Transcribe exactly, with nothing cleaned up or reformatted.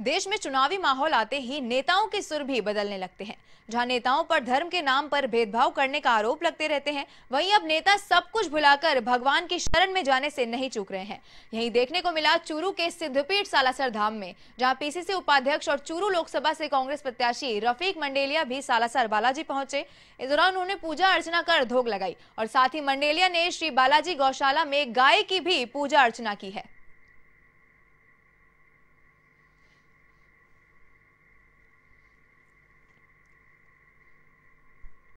देश में चुनावी माहौल आते ही नेताओं के सुर भी बदलने लगते हैं। जहां नेताओं पर धर्म के नाम पर भेदभाव करने का आरोप लगते रहते हैं, वहीं अब नेता सब कुछ भुलाकर भगवान की शरण में जाने से नहीं चूक रहे हैं। यही देखने को मिला चूरू के सिद्धपीठ सालासर धाम में, जहां पीसीसी उपाध्यक्ष और चूरू लोकसभा से कांग्रेस प्रत्याशी रफीक मंडेलिया भी सालासर बालाजी पहुंचे। इस दौरान उन्होंने पूजा अर्चना कर धोख लगाई और साथ ही मंडेलिया ने श्री बालाजी गौशाला में गाय की भी पूजा अर्चना की है।